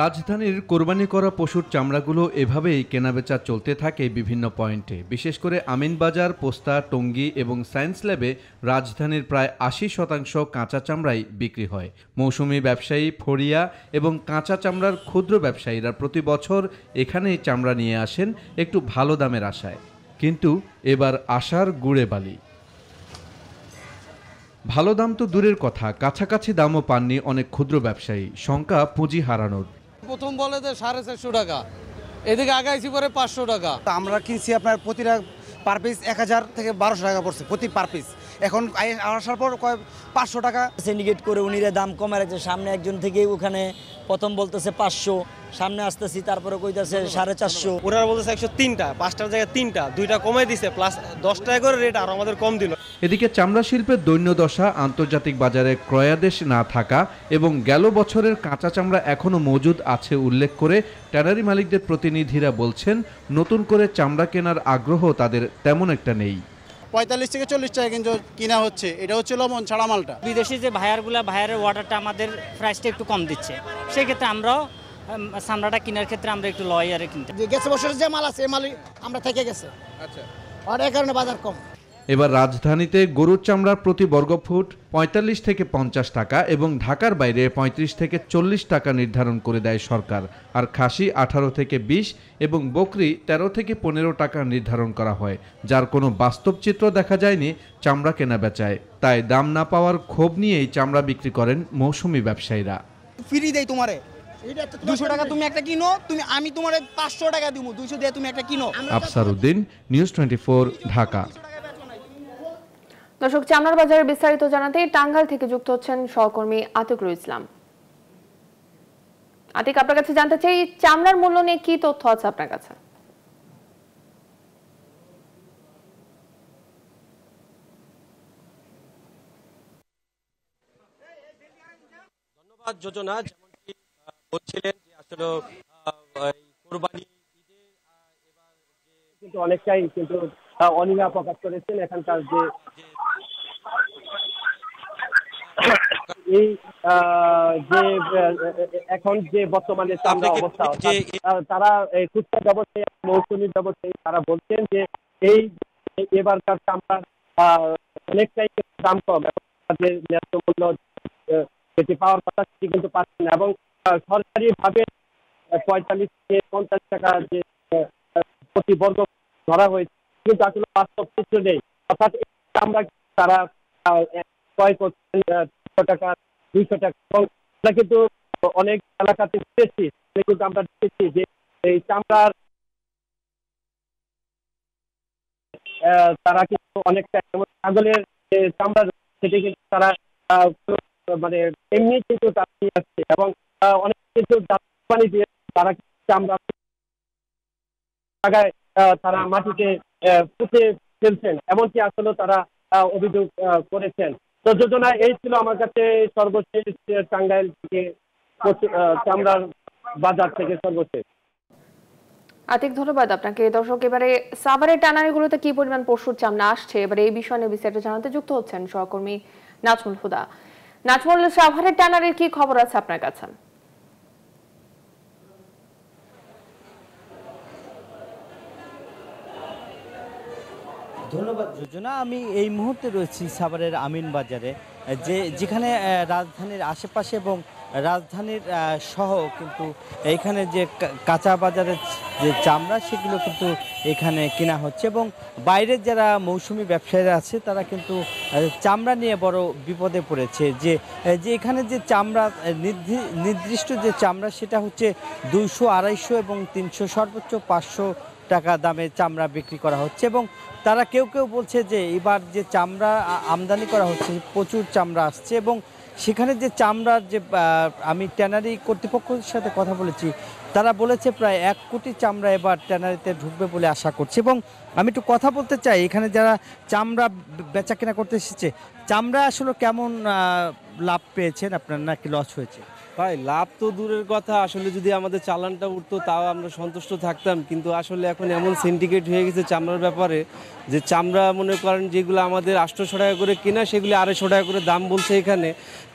রাজধানীর কোরবানি করা পশুর চামড়াগুলো এভাবেই কেনাবেচা চলতে থাকে বিভিন্ন পয়েন্টে। বিশেষ করে আমিনবাজার, পোস্তা, টঙ্গী এবং সায়েন্স ল্যাবে রাজধানীর প্রায় 80% কাঁচা চামড়াই বিক্রি হয়। মৌসুমি ব্যবসায়ী, ফড়িয়া এবং কাঁচা চামড়ার ক্ষুদ্র ব্যবসায়ীরা প্রতি বছর এখানেই চামড়া নিয়ে আসেন একটু ভালো দামের আশায়, কিন্তু এবার আশার গুড়ে বালি। ভালো দাম তো দূরের কথা, কাছাকাছি দামও পাননি অনেক ক্ষুদ্র ব্যবসায়ী, শঙ্কা পুঁজি হারানোর। প্রথম বলে যে 450 টাকা, এদিকে আগাইছি পরে 500 টাকা। আমরা কিনছি আপনার প্রতিটা পার পিস 1000 থেকে 1200 টাকা পড়ছে প্রতি পার পিস, এখন আসার পর 500 টাকা। সিন্ডিকেট করে উনিরা দাম কমে রাখছে, সামনে একজন থেকে ওখানে প্রথম বলতেছে 500, সামনে আসতেছি তারপরে কইতাছে 450। ওরা বলতেছে 103টা, 5টার জায়গায় 3টা, 2টা কমাই দিছে, প্লাস 10 টাকা করে রেট আর আমাদের কম দিল। এদিকে চামড়া শিল্পের দৈন্যদশা, আন্তর্জাতিক বাজারে ক্রয়াদেশ না থাকা এবং গেল বছরের কাঁচা চামড়া এখনও মজুদ আছে উল্লেখ করে ট্যানারি মালিকদের প্রতিনিধিরা বলছেন নতুন করে চামড়া কেনার আগ্রহ তাদের তেমন একটা নেই। 45 থেকে 40 টাকা কিন্তু কিনা হচ্ছে, এটা হচ্ছে লবণ ছাড়া মালটা। বিদেশি যে ভাইয়ারগুলা, ভাইয়ারের অর্ডারটা আমাদের প্রাইসটা একটু কম দিচ্ছে, সেক্ষেত্রে আমরাও চামড়াটা কেনার ক্ষেত্রে আমরা একটু লয়ারে কিনতে গেছে বছরের যে মাল আছে এই মালই আমরা থেকে গেছে। আচ্ছা, আর এই কারণে বাজার কম। এবার রাজধানীতে গরুর চামড়া প্রতি বর্গফুট 45 থেকে 50 টাকা এবং ঢাকার বাইরে 35 থেকে 40 টাকা নির্ধারণ করে দেয় সরকার। আর খাসি 18 থেকে 20 এবং বকরি 13 থেকে 15 টাকা নির্ধারণ করা হয়, যার কোনো বাস্তব চিত্র দেখা যায়নি চামড়া কেনা বেচায়। তাই দাম না পাওয়ার ক্ষোভ নিয়েই চামড়া বিক্রি করেন মৌসুমি ব্যবসায়ীরা। ফ্রি দেয় তোমারে 200 টাকা, তুমি একটা কিনো, তুমি আমি তোমারে 500 টাকা দিব, 200 দিয়ে তুমি একটা কিনো। আফসার উদ্দিন, নিউজ 24, ঢাকা। দর্শক, চামড়ার বাজারে বিস্তারিত জানাতে টাঙ্গাইল থেকে যুক্ত হচ্ছেন সহকর্মী আতিকুল ইসলাম। আতিক, আপনার কাছে জানতে চাই চামড়ার মূল্য নিয়ে কি তথ্য আছে আপনার কাছে? ধন্যবাদ যোজনা, যেমনটি বলছিলেন যে আসলে কোরবানি ঈদে এবার কিন্তু অনেকটাই কিন্তু অনিমা প্রকাশ করেছেন এখানকার যে এই যে এখন যে বর্তমানে চামড়া অবস্থা তারা খুচরা ব্যবসায়ী মৌসুমী ব্যবসায়ী তারা বলছেন যে এই এবারকার চামড়া অনেকটাই দাম কম যেটি পাওয়ার কথা সেটি কিন্তু পাচ্ছেন এবং সরকারি ভাবে 45 থেকে 50 টাকা যে প্রতিবর্গ ধরা হয়েছে কিন্তু আসলে বাস্তব চিত্র নেই। অর্থাৎ চামড়া তারা ক্রয় করছেন 200 টাকা 200 টাকা কিন্তু অনেক এলাকাতে দেখেছি কিন্তু আমরা দেখেছি যে এই চামড়ার তারা কিন্তু অনেকটা ছাগলের চামড়া সেটি কিন্তু তারা মানে এমনি কিন্তু আসছে এবং অনেক কিছু জাপানি দিয়ে তারা চামড়া জায়গায় তারা মাটিতে পুঁতে ফেলছেন এমনকি আসলে তারা অভিযোগ করেছেন। তো যোজনা এই ছিল আমার কাছে সর্বশেষ টাঙ্গাইল থেকে চামড়ার বাজার থেকে সর্বশেষ। আতিক, ধন্যবাদ আপনাকে। দর্শক, এবারে সাভারের টানারিগুলোতে কি পরিমাণ পশুর চামড়া আসছে এবারে এই বিষয় নিয়ে বিস্তারিত জানাতে যুক্ত হচ্ছেন সহকর্মী নাজমুল হুদা। নাজমুল, সাভারের টানারির কি খবর আছে আপনার কাছে? ধন্যবাদ যোজনা। আমি এই মুহূর্তে রয়েছি সাভারের আমিন বাজারে, যেখানে রাজধানীর আশেপাশে এবং রাজধানীর সহ কিন্তু এখানে যে কাঁচা বাজারের যে চামড়া সেগুলো কিন্তু এখানে কেনা হচ্ছে এবং বাইরের যারা মৌসুমি ব্যবসায়ীরা আছে তারা কিন্তু চামড়া নিয়ে বড় বিপদে পড়েছে। যে এখানে যে চামড়া নির্দিষ্ট যে চামড়া সেটা হচ্ছে 200, 250 এবং 300 সর্বোচ্চ 500 টাকা দামে চামড়া বিক্রি করা হচ্ছে এবং তারা কেউ কেউ বলছে যে এবার যে চামড়া আমদানি করা হচ্ছে প্রচুর চামড়া আসছে এবং সেখানে যে চামড়ার যে আমি ট্যানারি কর্তৃপক্ষের সাথে কথা বলেছি তারা বলেছে প্রায় 1 কোটি চামড়া এবার ট্যানারিতে ঢুকবে বলে আশা করছি। এবং আমি একটু কথা বলতে চাই এখানে যারা চামড়া বেচা কেনা করতে এসেছে, চামড়া আসলে কেমন লাভ পেয়েছেন আপনার নাকি লস হয়েছে? ভাই, লাভ তো দূরের কথা, আসলে যদি আমাদের চালানটা উঠতো তাও আমরা সন্তুষ্ট থাকতাম, কিন্তু আসলে এখন এমন সিন্ডিকেট হয়ে গেছে চামড়ার ব্যাপারে যে চামড়া মনে করেন যেগুলো আমাদের 800 টাকা করে কেনা সেগুলি 250 টাকা করে দাম বলছে এখানে।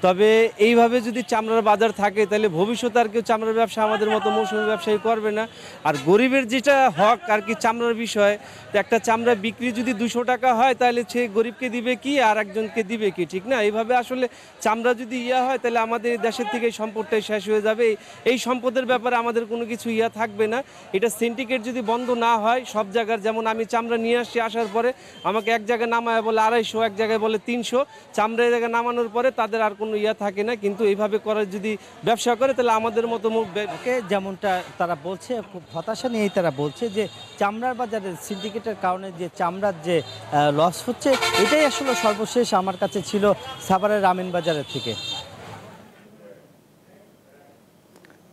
তবে এইভাবে যদি চামড়ার বাজার থাকে তাহলে ভবিষ্যতে আর কেউ চামড়ার ব্যবসা আমাদের মতো মৌসুমি ব্যবসায়ী করবে না। আর গরিবের যেটা হক আর কি চামড়ার বিষয়, তো একটা চামড়া বিক্রি যদি 200 টাকা হয় তাহলে সে গরিবকে দিবে কি আর একজনকে দিবে কি, ঠিক না? এইভাবে আসলে চামড়া যদি ইয়া হয় তাহলে আমাদের দেশের থেকে সম্পদটাই শেষ হয়ে যাবে। এই সম্পদের ব্যাপারে আমাদের কোনো কিছু ইয়া থাকবে না। এটা সিন্ডিকেট যদি বন্ধ না হয় সব জায়গার, যেমন আমি চামড়া নিয়ে আসছি, আসার পরে আমাকে এক জায়গায় নামায় বলে 250, এক জায়গায় বলে 300, চামড়া এক জায়গায় নামানোর পরে তাদের আর কোনো ইয়া থাকে না। কিন্তু এইভাবে করার যদি ব্যবসা করে তাহলে আমাদের মতো যেমনটা তারা বলছে খুব হতাশা নিয়েই তারা বলছে যে চামড়ার বাজারে সিন্ডিকেটের কারণে যে চামড়ার যে লস হচ্ছে এটাই আসলে সর্বশেষ আমার কাছে ছিল সাভারের আমিন বাজারের থেকে।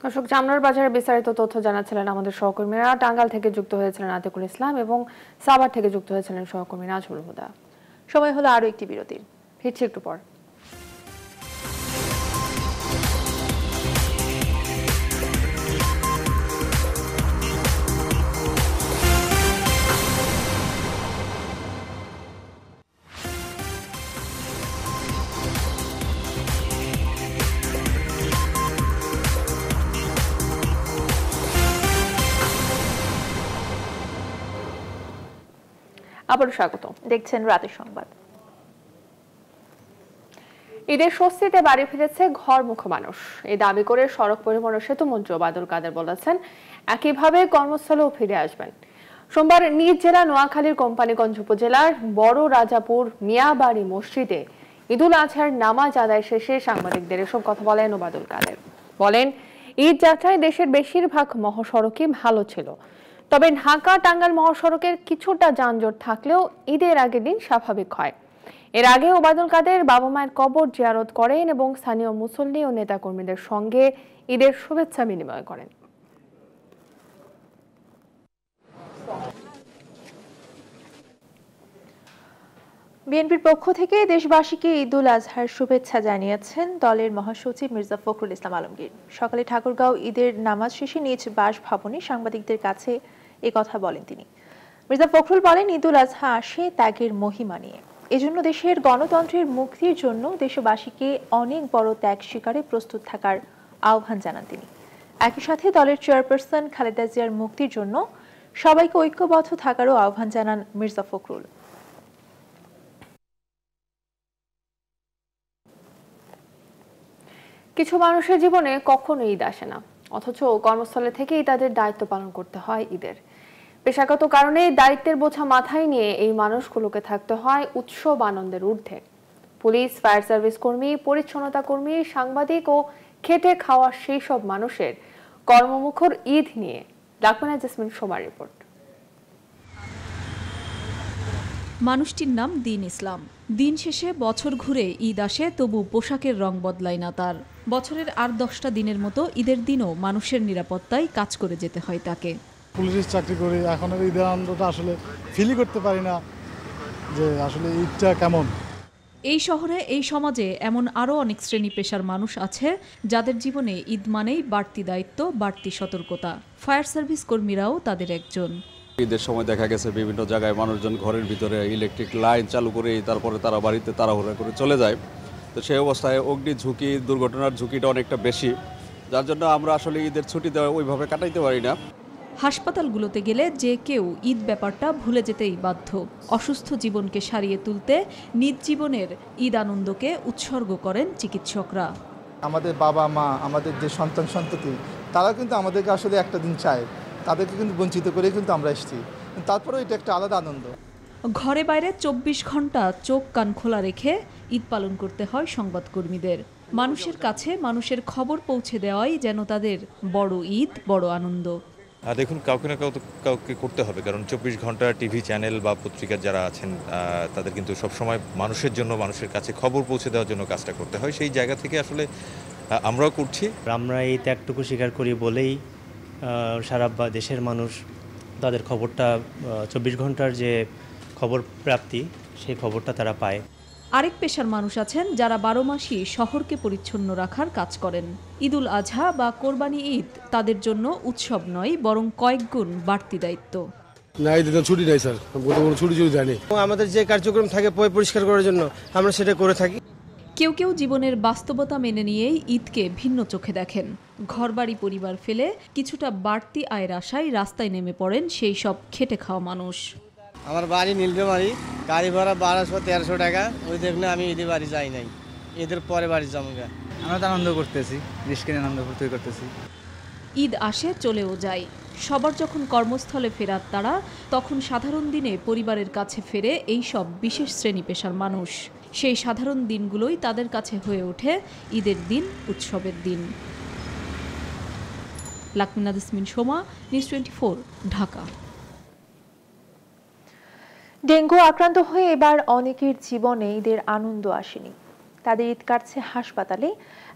দর্শক, চামড়ার বাজারে বিস্তারিত তথ্য জানাচ্ছিলেন আমাদের সহকর্মীরা। টাঙ্গাইল থেকে যুক্ত হয়েছিলেন আতিকুল ইসলাম এবং সাভার থেকে যুক্ত হয়েছিলেন সহকর্মী নাজমুল হুদা। সময় হলো আরও একটি বিরতির, ফিরছি একটু পর। আবারও স্বাগত, দেখছেন রাতের সংবাদ। ঈদের স্বস্তিতে বাড়ি ফিরেছে ঘরমুখো মানুষ, এই দাবি করে সড়ক পরিবহন ও সেতুমন্ত্রী ওবায়দুল কাদের বলেছেন একইভাবে কর্মস্থলেও ফিরে আসবেন। সোমবার নিজ জেলা নোয়াখালীর কোম্পানীগঞ্জ উপজেলার বড় রাজাপুর মিয়াবাড়ি মসজিদে ঈদুল আজহার নামাজ আদায় শেষে সাংবাদিকদের এসব কথা বলেন ওবায়দুল কাদের। বলেন, ঈদ যাত্রায় দেশের বেশিরভাগ মহাসড়কই ভালো ছিল, তবে ঢাকা টাঙ্গাইল মহাসড়কের কিছুটা যানজট থাকলেও ঈদের আগের দিন স্বাভাবিক হয়। এর আগে ওবায়দুল কাদের বাবা মায়ের কবর জিয়ারত করেন এবং স্থানীয় মুসল্লি ও নেতাকর্মীদের সঙ্গে ঈদের শুভেচ্ছা বিনিময় করেন। বিএনপির পক্ষ থেকে দেশবাসীকে ঈদুল আজহার শুভেচ্ছা জানিয়েছেন দলের মহাসচিব মির্জা ফখরুল ইসলাম আলমগীর। সকালে ঠাকুরগাঁও ঈদের নামাজ শেষে নিজ বাসভবনে সাংবাদিকদের কাছে এ কথা বলেন তিনি। মির্জা ফখরুল বলেন, ঈদুল আজহা আসে ত্যাগের মহিমা নিয়ে, এজন্য দেশের গণতন্ত্রের মুক্তির জন্য দেশবাসীকে অনেক বড় ত্যাগ শিকারে প্রস্তুত থাকার আহ্বান জানান তিনি। একই সাথে দলের চেয়ারপারসন খালেদা জিয়ার মুক্তির জন্য সবাইকে ঐক্যবদ্ধ থাকারও আহ্বান জানান মির্জা ফখরুল। কিছু মানুষের জীবনে কখনো ঈদ আসে না, অথচ কর্মস্থলে থেকেই তাদের দায়িত্ব পালন করতে হয়। ঈদের পেশাগত কারণে দায়িত্বের বোঝা মাথায় নিয়ে এই মানুষগুলোকে থাকতে হয় উৎসব আনন্দের ঊর্ধ্বে। পুলিশ, ফায়ার সার্ভিস কর্মী, পরিচ্ছন্নতা কর্মী, সাংবাদিক ও খেটে খাওয়া সেই সব মানুষের কর্মমুখর ঈদ নিয়ে লাকমানা জেসমিন সোমার রিপোর্ট। মানুষটির নাম দিন ইসলাম। দিন শেষে বছর ঘুরে ঈদ আসে, তবু পোশাকের রং বদলায় না তার। বছরের আর 10টা দিনের মতো ঈদের দিনও মানুষের নিরাপত্তায় কাজ করে যেতে হয় তাকে। পুলিশের চাকরি করি, এখন ঈদের আনন্দটা আসলে ফিলই করতে পারি না যে আসলে ঈদটা কেমন। এই শহরে, এই সমাজে এমন আরও অনেক শ্রেণী পেশার মানুষ আছে যাদের জীবনে ঈদ মানেই বাড়তি দায়িত্ব, বাড়তি সতর্কতা। ফায়ার সার্ভিস কর্মীরাও তাদের একজন। ঈদের সময় দেখা গেছে বিভিন্ন জায়গায় মানুষজন ঘরের ভিতরে ইলেকট্রিক লাইন চালু করে তারপরে তারা বাড়িতে তাড়াহুড়া করে চলে যায়। তো সেই অবস্থায় অগ্নি ঝুঁকি, দুর্ঘটনার ঝুঁকিটা অনেকটা বেশি, যার জন্য আমরা আসলে ঈদের ছুটি দেওয়া ওইভাবে কাটাইতে পারি না। হাসপাতালগুলোতে গেলে যে কেউ ঈদ ব্যাপারটা ভুলে যেতেই বাধ্য। অসুস্থ জীবনকে সারিয়ে তুলতে নিজ জীবনের ঈদ আনন্দকে উৎসর্গ করেন চিকিৎসকরা। আমাদের বাবা মা, আমাদের যে সন্তান সন্ততি, তারা কিন্তু আমাদেরকে আসলে একটা দিন চায়, তাদেরকে কিন্তু বঞ্চিত করে কিন্তু আমরা এসেছি, তারপরেও এটা একটা আলাদা আনন্দ। ঘরে বাইরে 24 ঘন্টা চোখ কান খোলা রেখে ঈদ পালন করতে হয় সংবাদকর্মীদের। মানুষের কাছে মানুষের খবর পৌঁছে দেওয়াই যেন তাদের বড় ঈদ, বড় আনন্দ। দেখুন, কাউকে না কাউকে করতে হবে, কারণ 24 ঘন্টা টিভি চ্যানেল বা পত্রিকা যারা আছেন তাদের কিন্তু সবসময় মানুষের জন্য, মানুষের কাছে খবর পৌঁছে দেওয়ার জন্য কাজটা করতে হয়। সেই জায়গা থেকে আসলে আমরাও করছি। আমরা এই ত্যাগটুকু স্বীকার করি বলেই সারা দেশের মানুষ তাদের খবরটা, 24 ঘন্টার যে খবর প্রাপ্তি, সেই খবরটা তারা পায়। আরেক পেশার মানুষ আছেন যারা 12 মাসই শহরকে পরিচ্ছন্ন রাখার কাজ করেন। ঈদুল আজহা বা কোরবানি ঈদ তাদের জন্য উৎসব নয়, বরং কয়েক গুণ বাড়তি দায়িত্ব। ছুটি নাই স্যার, ছুটি ছুটি জানি। আমাদের যে কার্যক্রম থাকে পরিষ্কার করার জন্য, আমরা সেটা করে থাকি। কেউ কেউ জীবনের বাস্তবতা মেনে নিয়েই ঈদকে ভিন্ন চোখে দেখেন। ঘরবাড়ি, পরিবার ফেলে কিছুটা বাড়তি আয়ের আশায় রাস্তায় নেমে পড়েন সেই সব খেটে খাওয়া মানুষ। আমার বাড়ি নীলডামারী, গাড়ি ভাড়া 1200-1300 টাকা, ওই দেখলে আমি ঈদের বাড়ি যাই নাই, ঈদের পরে বাড়ি যাবো। আমরা তো আনন্দ করতেছি, দেশকে আনন্দ ফুর্তি করতেছি। ঈদ আসে, চলেও যায়। সবার যখন কর্মস্থলে ফেরার তাড়া, তখন সাধারণ দিনে পরিবারের কাছে ফেরে এই সব বিশেষ শ্রেণী পেশার মানুষ। সেই সাধারণ দিনগুলোই তাদের কাছে হয়ে ওঠে ঈদের দিন, উৎসবের দিন। লাকমিনা জেসমিন সোমা, NEWS24, ঢাকা। ডেঙ্গু আক্রান্ত হয়ে এবার অনেকের জীবনে ঈদের আনন্দ আসেনি। তাদের ঈদ কাটছে হাসপাতালে,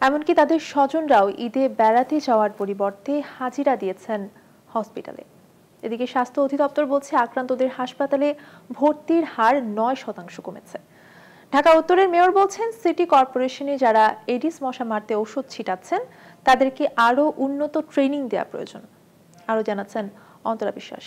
এমনকি তাদের স্বজনরাও ঈদে বেড়াতে যাওয়ার পরিবর্তে হাজিরা দিয়েছেন হসপিটালে। এদিকে স্বাস্থ্য অধিদপ্তর বলছে আক্রান্তদের হাসপাতালে ভর্তির হার 9% কমেছে। ঢাকা উত্তরের মেয়র বলছেন সিটি কর্পোরেশনে যারা এডিস মশা মারতে ওষুধ ছিটাচ্ছেন তাদেরকে আরও উন্নত ট্রেনিং দেওয়া প্রয়োজন। আরও জানাচ্ছেন অন্তরা বিশ্বাস।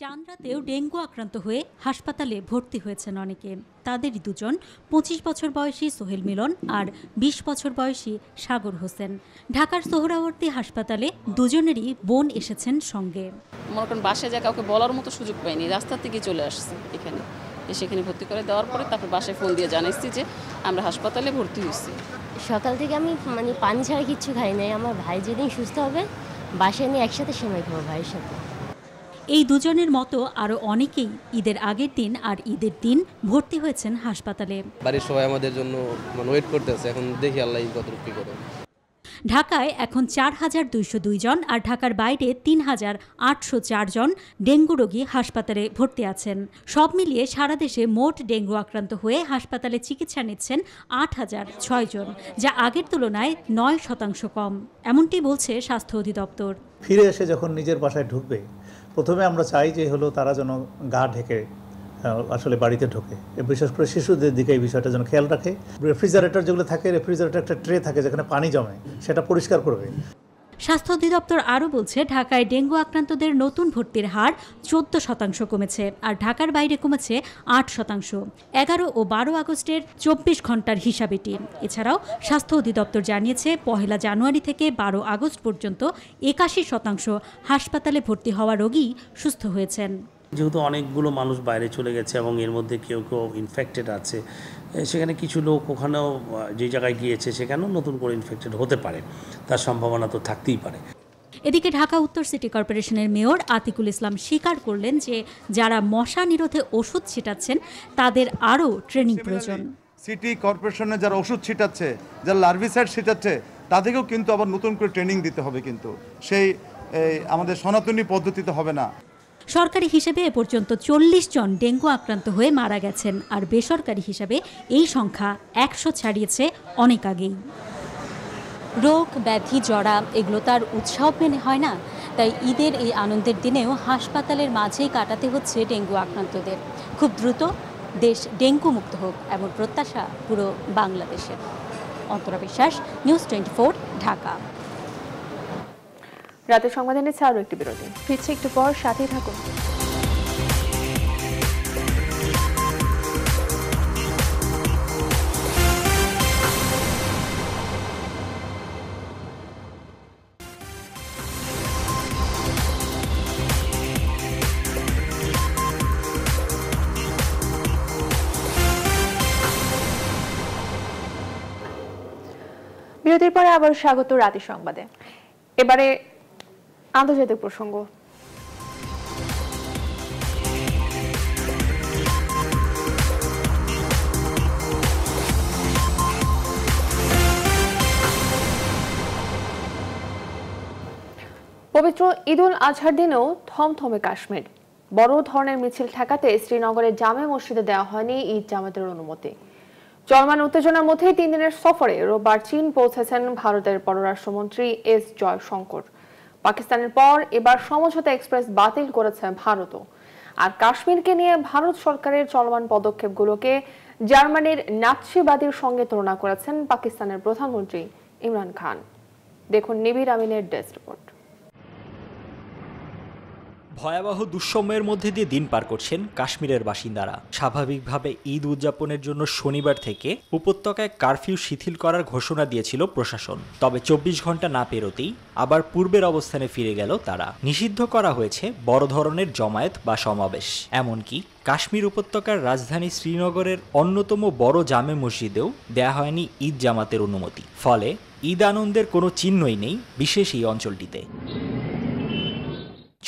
চাঁদ রাতেও ডেঙ্গু আক্রান্ত হয়ে হাসপাতালে ভর্তি হয়েছেন অনেকে। তাদেরই দুজন, 25 বছর বয়সী সোহেল মিলন আর 20 বছর বয়সী সাগর হোসেন। ঢাকার সোহরাওয়ার্দী হাসপাতালে দুজনেরই বোন এসেছেন সঙ্গে। মনে করেন বাসায় যা কাউকে বলার মতো সুযোগ পাইনি, রাস্তা থেকে চলে আসছে এখানে, সেখানে ভর্তি করে দেওয়ার পরে তারপর বাসায় ফোন দিয়ে জানাইছি যে আমরা হাসপাতালে ভর্তি হয়েছি। সকাল থেকে আমি পানি ছাড়া কিচ্ছু খাই নাই। আমার ভাই যেদিন সুস্থ হবে বাসায় নিয়ে একসাথে সময় খাবো ভাইয়ের সাথে। এই দুজনের মতো আরও অনেকেই ঈদের আগের দিন আর ঈদের দিন ভর্তি হয়েছেন হাসপাতালে। বাড়ির সবাই আমাদের জন্য ওয়েট করতেছে, এখন দেখি আল্লাহ কতটুকু কি করে। ঢাকায় এখন 4202 জন আর ঢাকার বাইরে 3804 জন ডেঙ্গু রোগী হাসপাতালে ভর্তি আছেন। সব মিলিয়ে সারা দেশে মোট ডেঙ্গু আক্রান্ত হয়ে হাসপাতালে চিকিৎসা নিচ্ছেন 8006 জন, যা আগের তুলনায় 9% কম, এমনটি বলছে স্বাস্থ্য অধিদপ্তর। ফিরে এসে যখন নিজের বাসায় ঢুকবে, প্রথমে আমরা চাই যে হলো তারা যেন গা ঢেকে আসলে বাড়িতে ঢোকে, বিশেষ করে শিশুদের দিকে এই বিষয়টা যেন খেয়াল রাখে। রেফ্রিজারেটর যেগুলো থাকে, রেফ্রিজারেটর একটা ট্রে থাকে যেখানে পানি জমে, সেটা পরিষ্কার করবে। স্বাস্থ্য অধিদপ্তর আরও বলছে, ঢাকায় ডেঙ্গু আক্রান্তদের নতুন ভর্তির হার 14% কমেছে, আর ঢাকার বাইরে কমেছে 8%। 11 ও 12 আগস্টের 24 ঘন্টার হিসাব এটি। এছাড়াও স্বাস্থ্য অধিদপ্তর জানিয়েছে, 1 জানুয়ারি থেকে 12 আগস্ট পর্যন্ত 81% হাসপাতালে ভর্তি হওয়া রোগী সুস্থ হয়েছেন। যেহেতু অনেকগুলো মানুষ বাইরে চলে গেছে এবং এর মধ্যে কেউ কেউ ইনফেক্টেড আছে, সেখানে কিছু লোক ওখানেও যে জায়গায় গিয়েছে সেখানেও নতুন করে ইনফেক্টেড হতে পারে, তার সম্ভাবনা তো থাকতেই পারে। এদিকে ঢাকা উত্তর সিটি কর্পোরেশনের মেয়র আতিকুল ইসলাম স্বীকার করলেন যে, যারা মশা নিরোধে ওষুধ ছিটাচ্ছেন তাদের আরও ট্রেনিং প্রয়োজন। সিটি কর্পোরেশনে যারা ওষুধ ছিটাচ্ছে, যারা লার্ভিসাইড ছিটাচ্ছে, তাদেরকেও কিন্তু আবার নতুন করে ট্রেনিং দিতে হবে, কিন্তু সেই আমাদের সনাতনী পদ্ধতিতে হবে না। সরকারি হিসেবে এ পর্যন্ত 40 জন ডেঙ্গু আক্রান্ত হয়ে মারা গেছেন, আর বেসরকারি হিসাবে এই সংখ্যা 100 ছাড়িয়েছে অনেক আগেই। রোগ ব্যাধি জড়া এগুলো তার উৎসাহ মেনে হয় না, তাই ঈদের এই আনন্দের দিনেও হাসপাতালের মাঝেই কাটাতে হচ্ছে ডেঙ্গু আক্রান্তদের। খুব দ্রুত দেশ ডেঙ্গু মুক্ত হোক, এমন প্রত্যাশা পুরো বাংলাদেশের। অন্তরা বিশ্বাস, নিউজ 24, ঢাকা। রাতের সংবাদ এনেছে আরও একটি বিরতি, ফিরছে একটু পর, সাথেই থাকুন। বিরতির পরে আবার স্বাগত রাতের সংবাদে। এবারে আন্তর্জাতিক প্রসঙ্গ। পবিত্র ঈদুল আজহার দিনেও থমথমে কাশ্মীর। বড় ধরনের মিছিল ঠেকাতে শ্রীনগরের জামে মসজিদে দেওয়া হয়নি ঈদ জামাতের অনুমতি। চলমান উত্তেজনার মধ্যে 3 দিনের সফরে রোববার চীন পৌঁছেছেন ভারতের পররাষ্ট্রমন্ত্রী এস জয়শঙ্কর। পাকিস্তানের পর এবার সমঝোতা এক্সপ্রেস বাতিল করেছে ভারতও। আর কাশ্মীরকে নিয়ে ভারত সরকারের চলমান পদক্ষেপগুলোকে জার্মানির নাৎসিবাদের সঙ্গে তুলনা করেছেন পাকিস্তানের প্রধানমন্ত্রী ইমরান খান। দেখুন নিবিড় আমিনের ডেস্ক রিপোর্ট। ভয়াবহ দুঃসময়ের মধ্যে দিয়ে দিন পার করছেন কাশ্মীরের বাসিন্দারা। স্বাভাবিকভাবে ঈদ উদযাপনের জন্য শনিবার থেকে উপত্যকায় কারফিউ শিথিল করার ঘোষণা দিয়েছিল প্রশাসন, তবে 24 ঘন্টা না পেরোতেই আবার পূর্বের অবস্থানে ফিরে গেল তারা। নিষিদ্ধ করা হয়েছে বড় ধরনের জমায়েত বা সমাবেশ, এমনকি কাশ্মীর উপত্যকার রাজধানী শ্রীনগরের অন্যতম বড় জামে মসজিদেও দেয়া হয়নি ঈদ জামাতের অনুমতি। ফলে ঈদ আনন্দের কোনো চিহ্নই নেই বিশেষ এই অঞ্চলটিতে।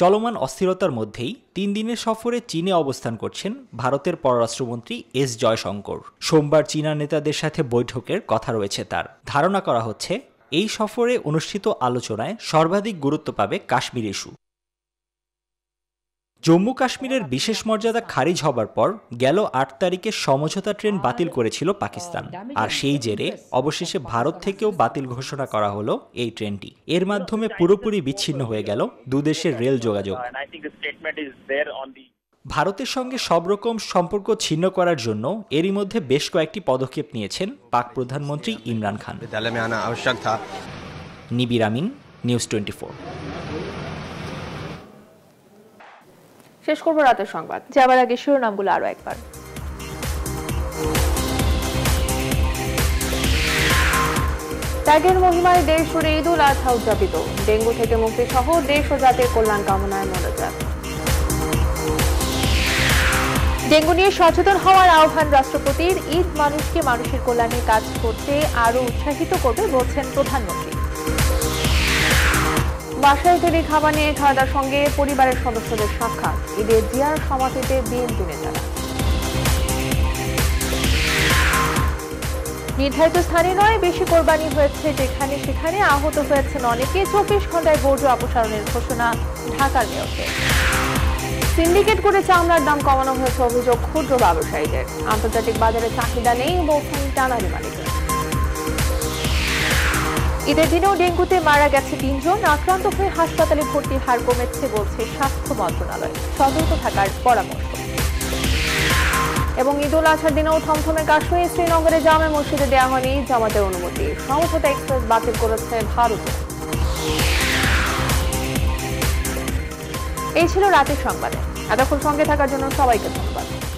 চলমান অস্থিরতার মধ্যেই 3 দিনের সফরে চীনে অবস্থান করছেন ভারতের পররাষ্ট্রমন্ত্রী এস জয়শঙ্কর। সোমবার চীনা নেতাদের সাথে বৈঠকের কথা রয়েছে তার। ধারণা করা হচ্ছে এই সফরে অনুষ্ঠিত আলোচনায় সর্বাধিক গুরুত্ব পাবে কাশ্মীর ইস্যু। জম্মু কাশ্মীরের বিশেষ মর্যাদা খারিজ হবার পর গেল 8 তারিখে সমঝোতা ট্রেন বাতিল করেছিল পাকিস্তান, আর সেই জেরে অবশেষে ভারত থেকেও বাতিল ঘোষণা করা হলো এই ট্রেনটি। এর মাধ্যমে পুরোপুরি বিচ্ছিন্ন হয়ে গেল দুদেশের রেল যোগাযোগ। ভারতের সঙ্গে সব রকম সম্পর্ক ছিন্ন করার জন্য এরই মধ্যে বেশ কয়েকটি পদক্ষেপ নিয়েছেন পাক প্রধানমন্ত্রী ইমরান খান। নিবিড় আমিন, নিউজ 24। শেষ করব রাতের সংবাদ। যাবার আগে শিরোনামগুলো আরও একবার। ত্যাগের মহিমায় দেশ জুড়ে ঈদুল আজহা উদযাপিত। ডেঙ্গু থেকে মুক্তি সহ দেশ ও জাতির কল্যাণ কামনায় মোনাজাত। ডেঙ্গু নিয়ে সচেতন হওয়ার আহ্বান রাষ্ট্রপতির। ঈদ মানুষকে মানুষের কল্যাণে কাজ করতে আরও উৎসাহিত করবে বলছেন প্রধানমন্ত্রী। বাসায় তৈরি খাবার নিয়ে খাওয়া দাওয়ার সঙ্গে পরিবারের সদস্যদের সাক্ষাৎ। ঈদের জিয়ার সমাধিতে বিএনপি নেতারা। নির্ধারিত স্থানে নয় বেশি কোরবানি হয়েছে যেখানে সেখানে, আহত হয়েছেন অনেকে। 24 ঘন্টায় বর্জ্য অপসারণের ঘোষণা ঢাকার মেয়রকে। সিন্ডিকেট করে চামড়ার দাম কমানো হয়েছে অভিযোগ ক্ষুদ্র ব্যবসায়ীদের। আন্তর্জাতিক বাজারে চাহিদা নেই বলছেন টানারি মালিকরা। ঈদের দিনেও ডেঙ্গুতে মারা গেছে 3 জন। আক্রান্ত হয়ে হাসপাতালে ভর্তির হার কমেছে বলছে স্বাস্থ্য মন্ত্রণালয়। সতর্ক থাকার পরামর্শ। এবং ঈদুল আজহার দিনেও থমথমে কাশ্মীর। শ্রীনগরে জামে মসজিদে দেওয়া হয়নি জামাতের অনুমতি। সমঝোতা এক্সপ্রেস বাতিল করেছে ভারত। এই ছিল রাতের সংবাদ। এতক্ষণ সঙ্গে থাকার জন্য সবাইকে ধন্যবাদ।